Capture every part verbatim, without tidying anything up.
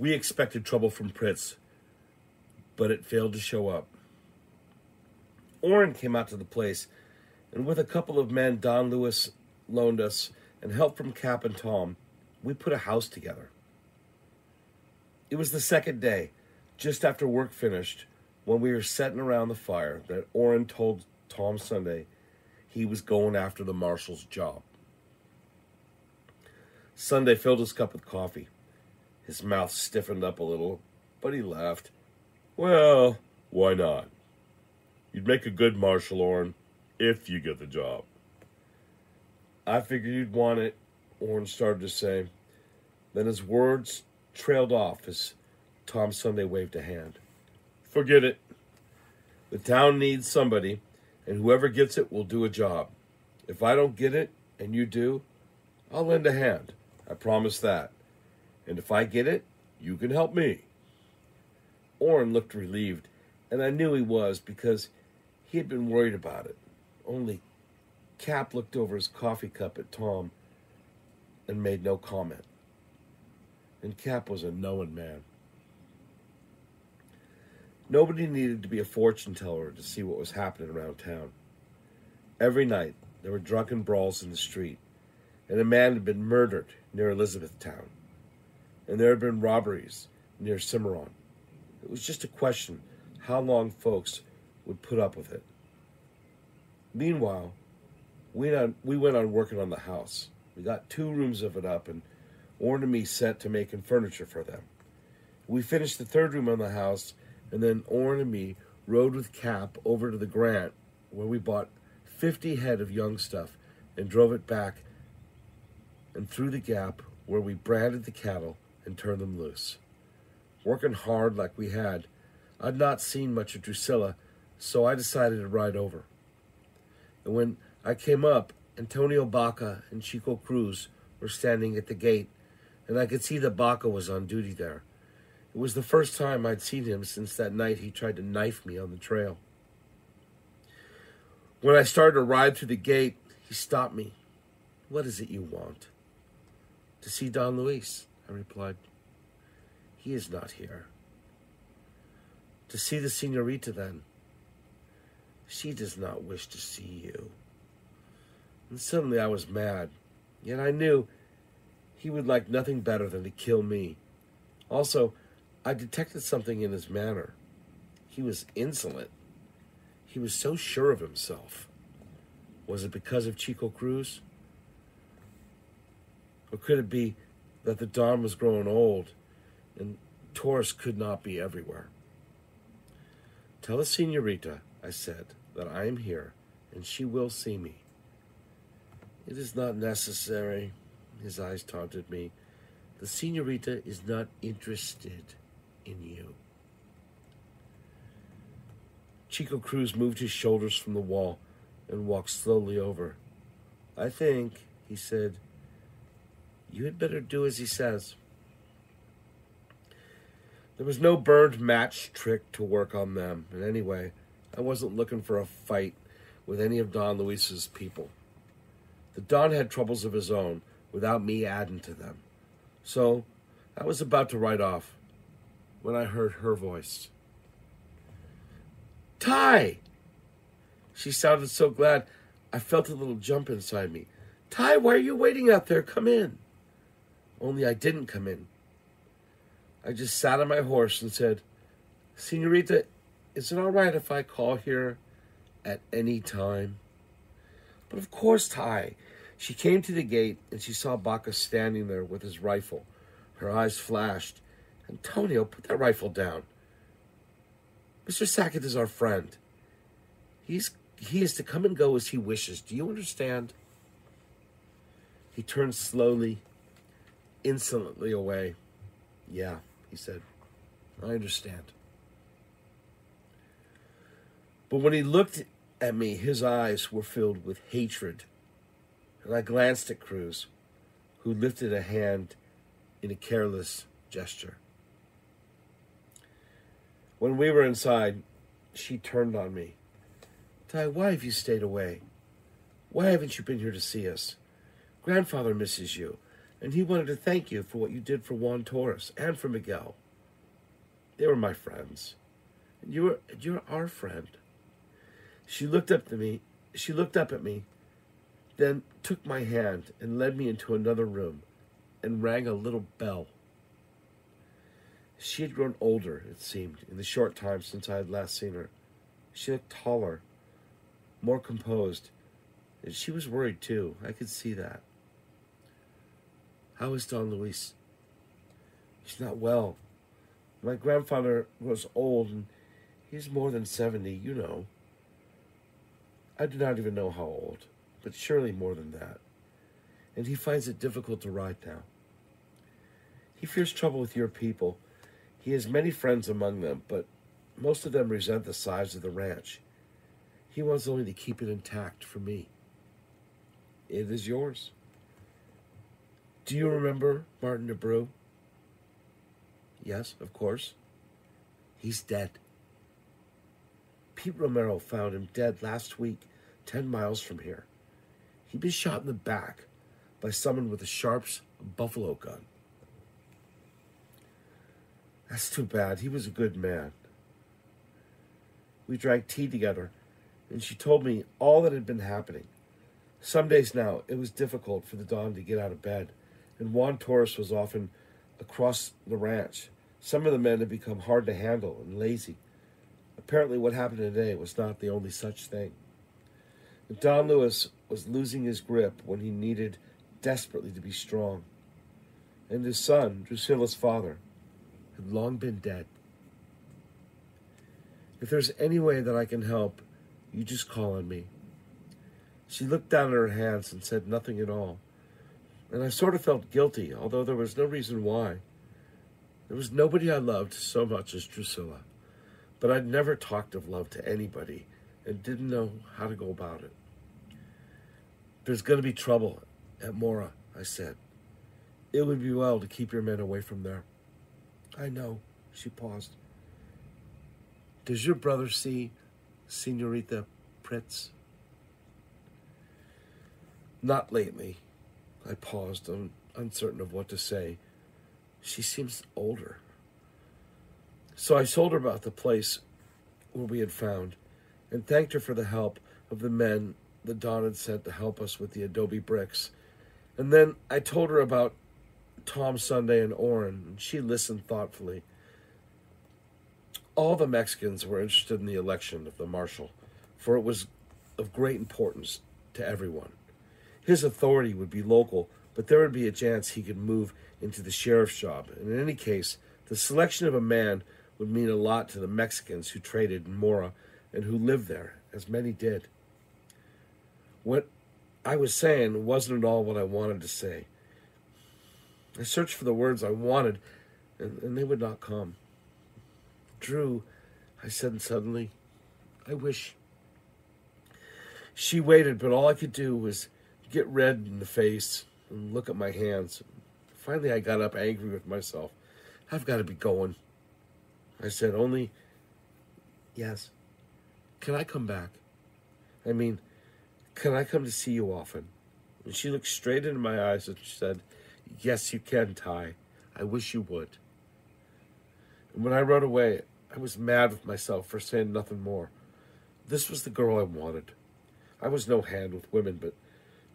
We expected trouble from Prince, but it failed to show up. Orrin came out to the place, and with a couple of men Don Lewis loaned us and help from Cap and Tom, we put a house together. It was the second day, just after work finished, when we were setting around the fire, that Orrin told Tom Sunday he was going after the marshal's job. Sunday filled his cup with coffee. His mouth stiffened up a little, but he laughed. Well, why not? You'd make a good marshal, Orrin, if you get the job. I figured you'd want it, Orrin started to say. Then his words trailed off as Tom Sunday waved a hand. Forget it. The town needs somebody, and whoever gets it will do a job. If I don't get it, and you do, I'll lend a hand. I promise that. And if I get it, you can help me. Orrin looked relieved, and I knew he was because he had been worried about it. Only Cap looked over his coffee cup at Tom and made no comment. And Cap was a knowing man. Nobody needed to be a fortune teller to see what was happening around town. Every night, there were drunken brawls in the street, and a man had been murdered near Elizabethtown, and there had been robberies near Cimarron. It was just a question how long folks would put up with it. Meanwhile, we went on working on the house. We got two rooms of it up, and Orrin and me set to making furniture for them. We finished the third room on the house, and then Orrin and me rode with Cap over to the Grant, where we bought fifty head of young stuff and drove it back and through the gap where we branded the cattle and turned them loose. Working hard like we had, I'd not seen much of Drusilla, so I decided to ride over. And when I came up, Antonio Baca and Chico Cruz were standing at the gate, and I could see that Baca was on duty there. It was the first time I'd seen him since that night he tried to knife me on the trail. When I started to ride through the gate, he stopped me. What is it you want? To see Don Luis, I replied. He is not here. To see the señorita, then. She does not wish to see you. And suddenly I was mad, yet I knew he would like nothing better than to kill me. Also, I detected something in his manner. He was insolent. He was so sure of himself. Was it because of Chico Cruz? Or could it be that the Don was growing old and Torres could not be everywhere? Tell the señorita, I said, that I am here and she will see me. It is not necessary, his eyes taunted me. The señorita is not interested in you. Chico Cruz moved his shoulders from the wall and walked slowly over. I think, he said, you had better do as he says. There was no burned match trick to work on them, and anyway, I wasn't looking for a fight with any of Don Luis's people. The Don had troubles of his own without me adding to them. So I was about to ride off when I heard her voice. Ty! She sounded so glad I felt a little jump inside me. Ty, why are you waiting out there? Come in. Only I didn't come in. I just sat on my horse and said, Senorita, is it all right if I call here at any time? But of course, Ty. She came to the gate, and she saw Baca standing there with his rifle. Her eyes flashed. Antonio, put that rifle down. Mister Sackett is our friend. He's, he is to come and go as he wishes. Do you understand? He turned slowly, insolently away. Yeah, he said. I understand. But when he looked at me, his eyes were filled with hatred. And I glanced at Cruz, who lifted a hand in a careless gesture. When we were inside, she turned on me. Ty, why have you stayed away? Why haven't you been here to see us? Grandfather misses you. and he wanted to thank you for what you did for Juan Torres and for Miguel. They were my friends, and you were, you're our friend. She looked up to me. She looked up at me, then took my hand and led me into another room and rang a little bell. She had grown older, it seemed, in the short time since I had last seen her. She looked taller, more composed, and she was worried too. I could see that. How is Don Luis? He's not well. My grandfather was old, and he's more than seventy, you know. I do not even know how old, but surely more than that. And he finds it difficult to ride now. He fears trouble with your people. He has many friends among them, but most of them resent the size of the ranch. He wants only to keep it intact for me. It is yours. Do you remember Martin DeBru? Yes, of course. He's dead. Pete Romero found him dead last week, ten miles from here. He'd been shot in the back by someone with a Sharps buffalo gun. That's too bad. He was a good man. We drank tea together, and she told me all that had been happening. Some days now, it was difficult for the Don to get out of bed, and Juan Torres was often across the ranch. Some of the men had become hard to handle and lazy. Apparently, what happened today was not the only such thing. Don Lewis was losing his grip when he needed desperately to be strong, and his son, Drusilla's father, had long been dead. If there's any way that I can help, you just call on me. She looked down at her hands and said nothing at all. And I sort of felt guilty, although there was no reason why. There was nobody I loved so much as Drusilla, but I'd never talked of love to anybody and didn't know how to go about it. There's going to be trouble at Mora, I said. It would be well to keep your men away from there. I know, she paused. Does your brother see Senorita Prince? Not lately. I paused, un uncertain of what to say. She seems older. So I told her about the place where we had found and thanked her for the help of the men the Don had sent to help us with the adobe bricks. And then I told her about Tom Sunday and Orrin, and she listened thoughtfully. All the Mexicans were interested in the election of the marshal, for it was of great importance to everyone. His authority would be local, but there would be a chance he could move into the sheriff's job. And in any case, the selection of a man would mean a lot to the Mexicans who traded in Mora and who lived there, as many did. What I was saying wasn't at all what I wanted to say. I searched for the words I wanted, and, and they would not come. Drew, I said suddenly, I wish. She waited, but all I could do was get red in the face and look at my hands. Finally, I got up angry with myself. I've got to be going. I said only, yes. Can I come back? I mean, can I come to see you often? And she looked straight into my eyes and she said, yes, you can, Ty. I wish you would. And when I rode away, I was mad with myself for saying nothing more. This was the girl I wanted. I was no hand with women, but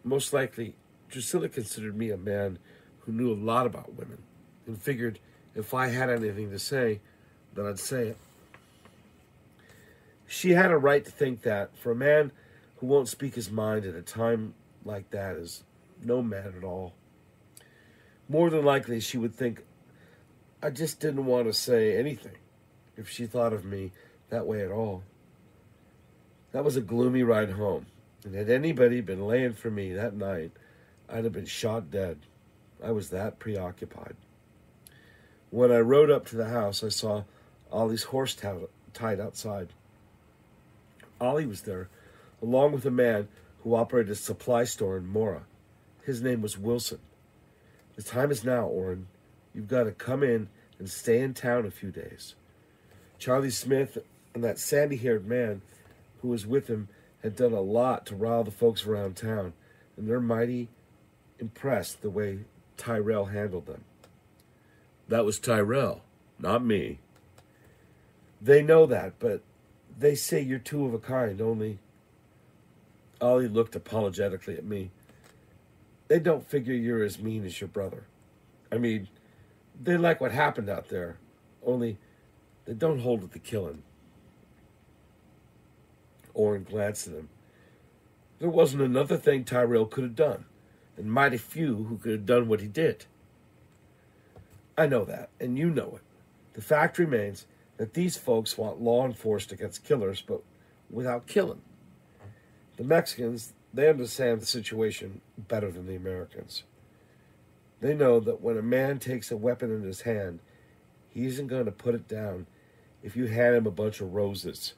most likely, Drusilla considered me a man who knew a lot about women and figured if I had anything to say, then I'd say it. She had a right to think that, for a man who won't speak his mind at a time like that is no man at all. More than likely, she would think, I just didn't want to say anything, if she thought of me that way at all. That was a gloomy ride home, and had anybody been laying for me that night, I'd have been shot dead. I was that preoccupied. When I rode up to the house, I saw Ollie's horse tied outside. Ollie was there, along with a man who operated a supply store in Mora. His name was Wilson. The time is now, Orrin. You've got to come in and stay in town a few days. Charlie Smith and that sandy-haired man who was with him had done a lot to rile the folks around town, and they're mighty impressed the way Tyrell handled them. That was Tyrell, not me. They know that, but they say you're two of a kind, only... Ollie looked apologetically at me. They don't figure you're as mean as your brother. I mean, they like what happened out there, only they don't hold it to killing. Orrin glanced at him. There wasn't another thing Tyrell could have done, and mighty few who could have done what he did. I know that, and you know it. The fact remains that these folks want law enforced against killers, but without killing. The Mexicans, they understand the situation better than the Americans. They know that when a man takes a weapon in his hand, he isn't going to put it down if you hand him a bunch of roses.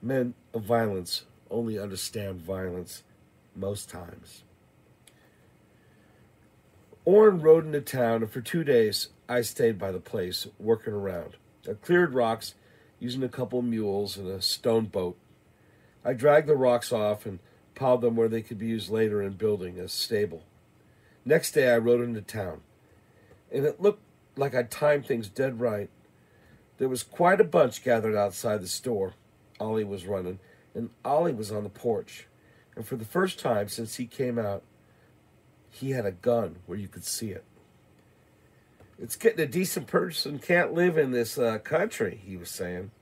Men of violence only understand violence most times. Orrin rode into town, and for two days, I stayed by the place, working around. I cleared rocks using a couple mules and a stone boat. I dragged the rocks off and piled them where they could be used later in building a stable. Next day, I rode into town, and it looked like I'd timed things dead right. There was quite a bunch gathered outside the store. Ollie was running, and Ollie was on the porch. And for the first time since he came out, he had a gun where you could see it. It's getting a decent person can't live in this uh, country, he was saying.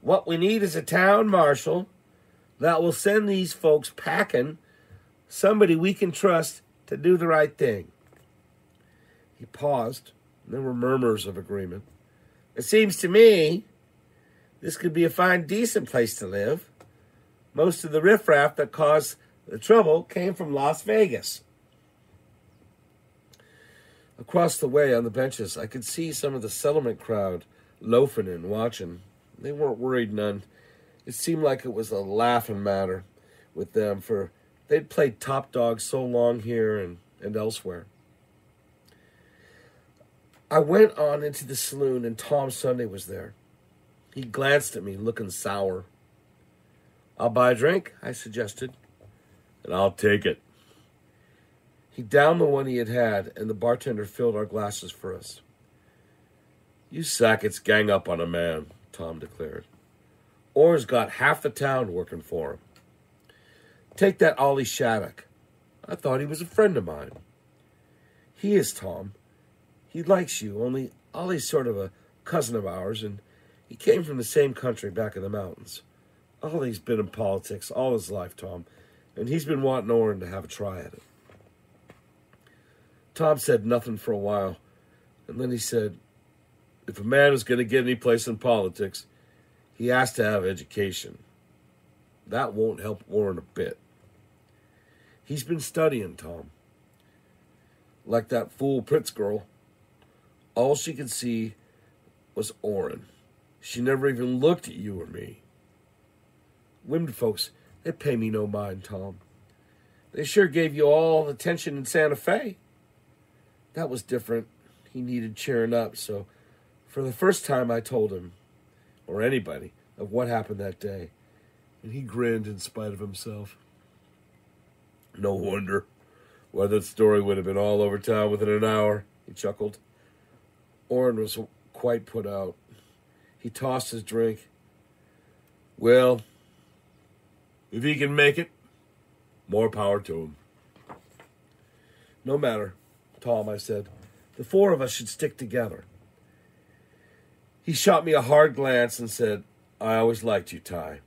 What we need is a town marshal that will send these folks packing, somebody we can trust to do the right thing. He paused, and there were murmurs of agreement. It seems to me this could be a fine, decent place to live. Most of the riffraff that caused the trouble came from Las Vegas. Across the way on the benches, I could see some of the settlement crowd loafing and watching. They weren't worried none. It seemed like it was a laughing matter with them, for they'd played top dog so long here and, and elsewhere. I went on into the saloon, and Tom Sunday was there. He glanced at me, looking sour. I'll buy a drink, I suggested. And I'll take it. He downed the one he had had, and the bartender filled our glasses for us. You Sacketts gang up on a man, Tom declared. Orr's got half the town working for him. Take that Ollie Shaddock. I thought he was a friend of mine. He is, Tom. He likes you, only Ollie's sort of a cousin of ours, and he came from the same country back in the mountains. Ollie's been in politics all his life, Tom, and he's been wanting Orrin to have a try at it. Tom said nothing for a while, and then he said, if a man is going to get any place in politics, he has to have education. That won't help Orrin a bit. He's been studying, Tom. Like that fool Prince girl, all she could see was Orrin. She never even looked at you or me. Women folks, they pay me no mind, Tom. They sure gave you all the attention in Santa Fe. That was different. He needed cheering up, so for the first time I told him, or anybody, of what happened that day, and he grinned in spite of himself. No wonder. Why, that story would have been all over town within an hour, he chuckled. Orrin was quite put out. He tossed his drink. Well, if he can make it, more power to him. No matter, Tom, I said. The four of us should stick together. He shot me a hard glance and said, I always liked you, Ty,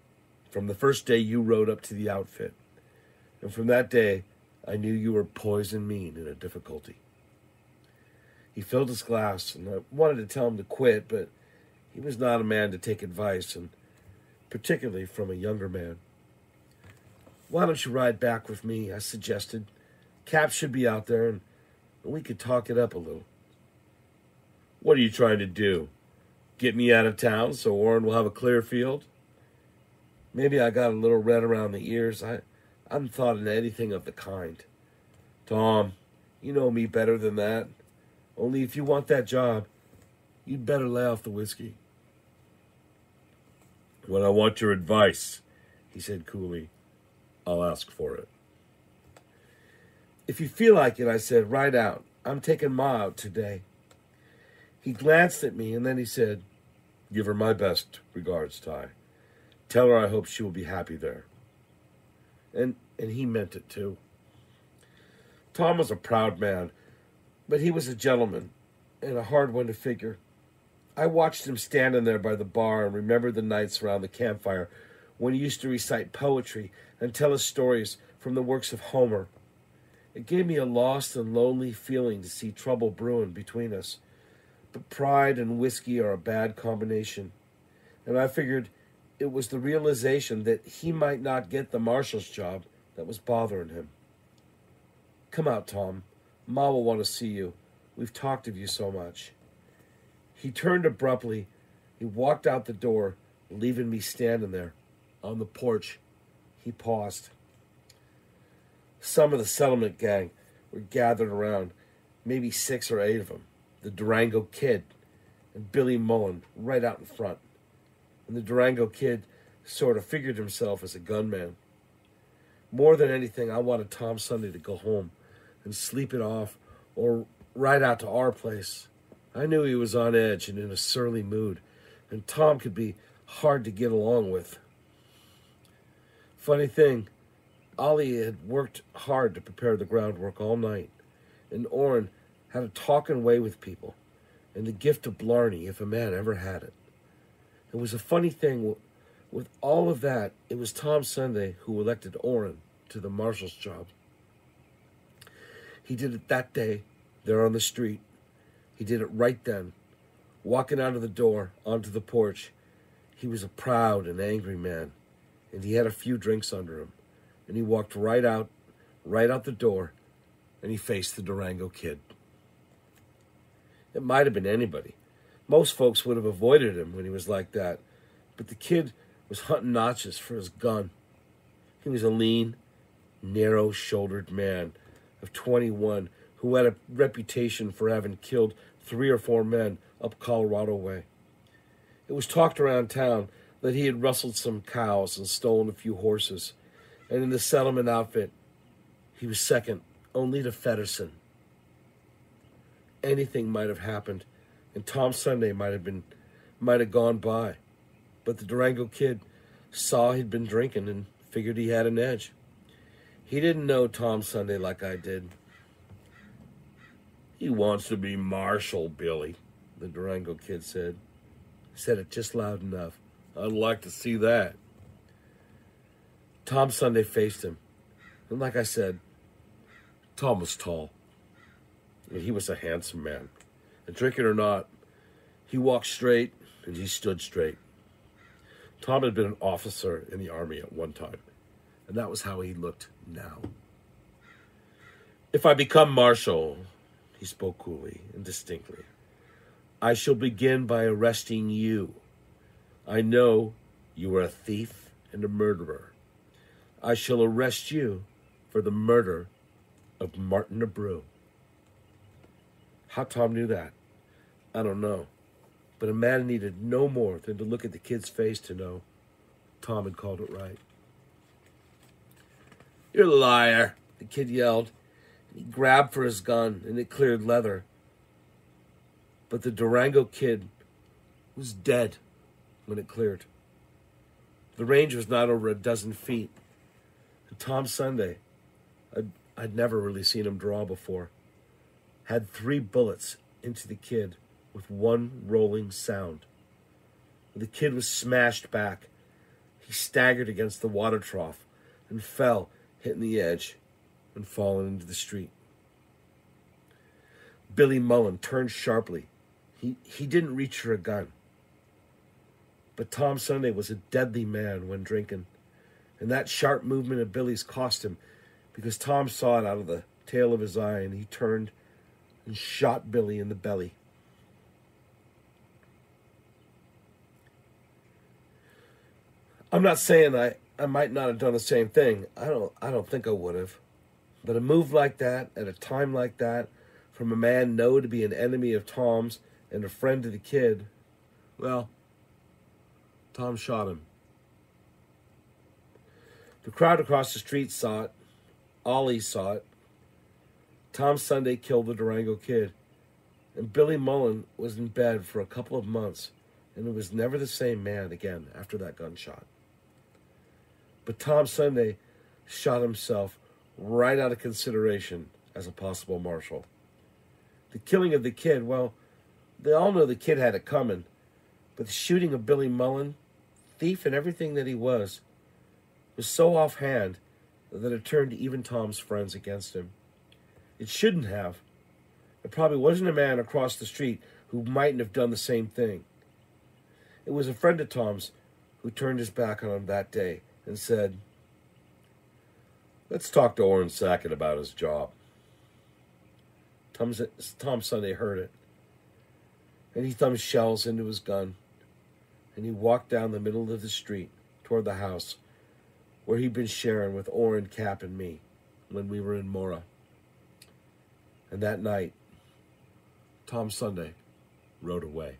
from the first day you rode up to the outfit. And from that day, I knew you were poised and mean in a difficulty. He filled his glass, and I wanted to tell him to quit, but he was not a man to take advice, and particularly from a younger man. Why don't you ride back with me, I suggested. Cap should be out there, and we could talk it up a little. What are you trying to do? Get me out of town so Orrin will have a clear field? Maybe I got a little red around the ears. I, I hadn't thought of anything of the kind. Tom, you know me better than that. Only if you want that job, you'd better lay off the whiskey. When I want your advice, he said coolly, I'll ask for it. If you feel like it, I said, right out. I'm taking Ma out today. He glanced at me, and then he said, give her my best regards, Ty. Tell her I hope she will be happy there. And, and he meant it, too. Tom was a proud man, but he was a gentleman and a hard one to figure. I watched him standing there by the bar and remembered the nights around the campfire when he used to recite poetry and tell us stories from the works of Homer. It gave me a lost and lonely feeling to see trouble brewing between us. But pride and whiskey are a bad combination, and I figured it was the realization that he might not get the marshal's job that was bothering him. Come out, Tom. Ma will want to see you. We've talked of you so much. He turned abruptly. He walked out the door, leaving me standing there. On the porch, he paused. Some of the settlement gang were gathered around, maybe six or eight of them. The Durango Kid and Billy Mullen right out in front. And the Durango Kid sort of figured himself as a gunman. More than anything, I wanted Tom Sunday to go home and sleep it off or ride out to our place. I knew he was on edge and in a surly mood, and Tom could be hard to get along with. Funny thing, Ollie had worked hard to prepare the groundwork all night, and Orrin had a talking way with people, and the gift of blarney, if a man ever had it. It was a funny thing. With all of that, it was Tom Sunday who elected Orrin to the marshal's job. He did it that day, there on the street. He did it right then, walking out of the door onto the porch. He was a proud and angry man, and he had a few drinks under him, and he walked right out, right out the door, and he faced the Durango Kid. It might have been anybody. Most folks would have avoided him when he was like that, but the kid was hunting notches for his gun. He was a lean, narrow-shouldered man of twenty-one who had a reputation for having killed three or four men up Colorado way. It was talked around town that he had rustled some cows and stolen a few horses, and in the settlement outfit, he was second only to Feddersen. Anything might have happened, and Tom Sunday might have been, might have gone by. But the Durango Kid saw he'd been drinking and figured he had an edge. He didn't know Tom Sunday like I did. He wants to be Marshal, Billy, the Durango Kid said. Said it just loud enough. I'd like to see that. Tom Sunday faced him. And like I said, Tom was tall. And he was a handsome man. And drink it or not, he walked straight and he stood straight. Tom had been an officer in the Army at one time, and that was how he looked now. If I become marshal, he spoke coolly and distinctly, I shall begin by arresting you. I know you are a thief and a murderer. I shall arrest you for the murder of Martin DeBru. How Tom knew that, I don't know. But a man needed no more than to look at the kid's face to know Tom had called it right. You're a liar, the kid yelled. He grabbed for his gun, and it cleared leather. But the Durango Kid was dead when it cleared. The range was not over a dozen feet. And Tom Sunday, I'd, I'd never really seen him draw before, had three bullets into the kid with one rolling sound. The kid was smashed back. He staggered against the water trough and fell, hitting the edge and falling into the street. Billy Mullen turned sharply. He, he didn't reach for a gun. But Tom Sunday was a deadly man when drinking, and that sharp movement of Billy's cost him because Tom saw it out of the tail of his eye, and he turned and shot Billy in the belly. I'm not saying I, I might not have done the same thing. I don't I don't think I would have. But a move like that, at a time like that, from a man known to be an enemy of Tom's and a friend to the kid, well, Tom shot him. The crowd across the street saw it. Ollie saw it. Tom Sunday killed the Durango Kid, and Billy Mullen was in bed for a couple of months, and it was never the same man again after that gunshot. But Tom Sunday shot himself right out of consideration as a possible marshal. The killing of the Kid, well, they all know the Kid had it coming, but the shooting of Billy Mullen, thief and everything that he was, was so offhand that it turned even Tom's friends against him. It shouldn't have. It probably wasn't a man across the street who mightn't have done the same thing. It was a friend of Tom's who turned his back on him that day and said, "Let's talk to Orrin Sackett about his job." Tom's, Tom Sunday heard it, and he thumbed shells into his gun, and he walked down the middle of the street toward the house where he'd been sharing with Orrin, Cap, and me when we were in Mora. And that night, Tom Sunday rode away.